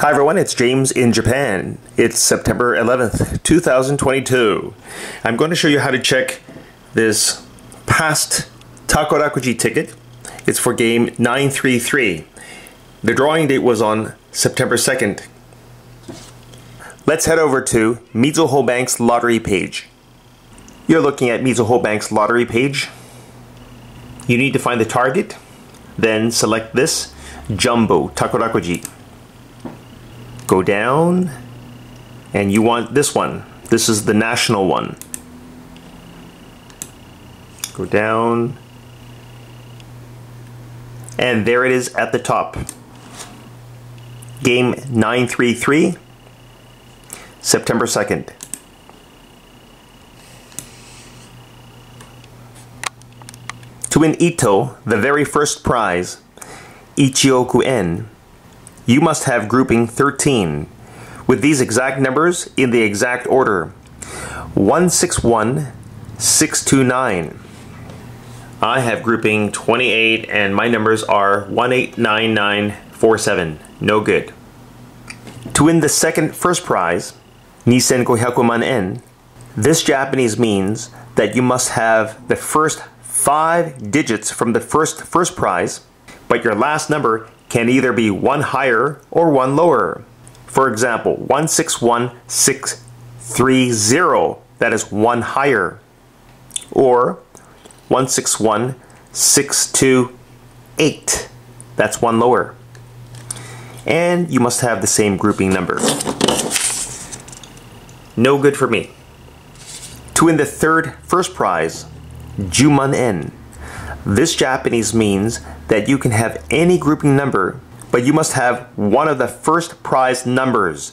Hi everyone, it's James in Japan. It's September 11th, 2022. I'm going to show you how to check this past Takarakuji ticket. It's for game 933. The drawing date was on September 2nd. Let's head over to Mizuho Bank's lottery page. You're looking at Mizuho Bank's lottery page. You need to find the target, then select this, Jumbo Takarakuji. Go down, and you want this one. This is the national one. Go down, and there it is at the top. Game 933, September 2nd. To win Ito, the very first prize, Ichioku en, you must have grouping 13, with these exact numbers in the exact order. 161, 629. I have grouping 28 and my numbers are 189947. No good. To win the second first prize, $2500,000 en, this Japanese means that you must have the first 5 digits from the first prize, but your last number can either be one higher or one lower. For example, 161630, that is one higher. Or 161628, that's one lower. And you must have the same grouping number. No good for me. To win the third first prize, $10,000,000 en. This Japanese means that you can have any grouping number, but you must have one of the first prize numbers,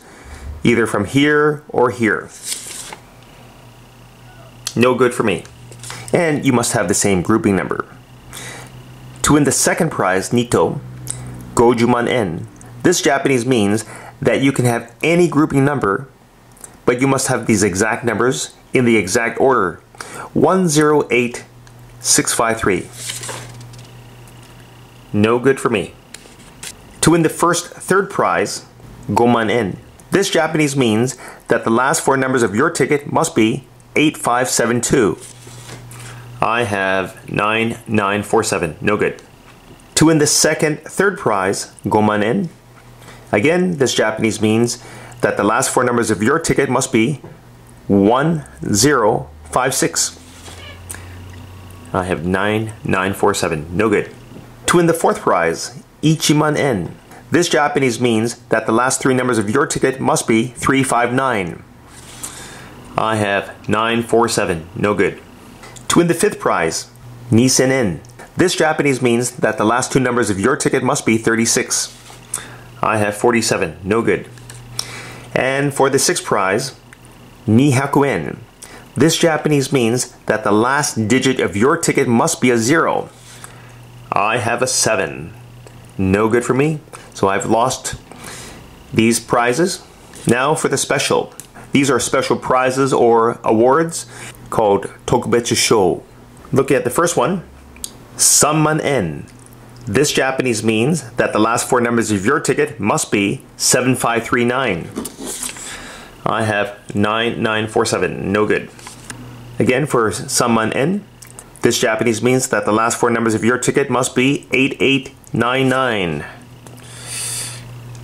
either from here or here. No good for me. And you must have the same grouping number. To win the second prize, Nito, $50,000 en. This Japanese means that you can have any grouping number, but you must have these exact numbers in the exact order. 108653. No good for me. To win the first third prize, $50,000 en. This Japanese means that the last 4 numbers of your ticket must be 8572. I have 9947. No good. To win the second third prize, $50,000 en. Again, this Japanese means that the last 4 numbers of your ticket must be 1056. I have 9947. No good. To win the fourth prize, $1,000,000 en. This Japanese means that the last 3 numbers of your ticket must be 359. I have 947. No good. To win the fifth prize, $2,000 en. This Japanese means that the last 2 numbers of your ticket must be 36. I have 47. No good. And for the sixth prize, $200 en. This Japanese means that the last digit of your ticket must be a 0. I have a 7. No good for me, so I've lost these prizes. Now for the special. These are special prizes or awards called Tokubetsu Shou. Look at the first one, $3,000 en. This Japanese means that the last 4 numbers of your ticket must be 7539. I have 9947. No good. Again, for $3,000 en. This Japanese means that the last 4 numbers of your ticket must be 8899.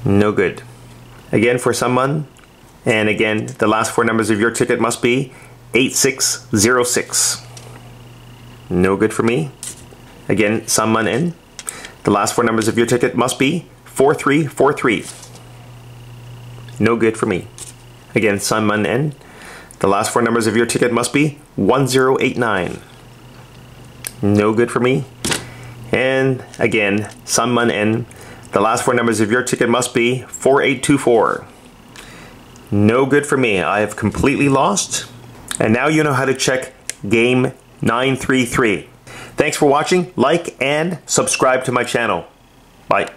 No good. Again for someone, and again the last 4 numbers of your ticket must be 8606. No good for me. Again, $3,000 en. The last 4 numbers of your ticket must be 4343. No good for me. Again, $3,000 en. The last 4 numbers of your ticket must be 1089. No good for me. And again, $3,000en. The last 4 numbers of your ticket must be 4824. No good for me. I have completely lost. And now you know how to check game 933. Thanks for watching. Like and subscribe to my channel. Bye.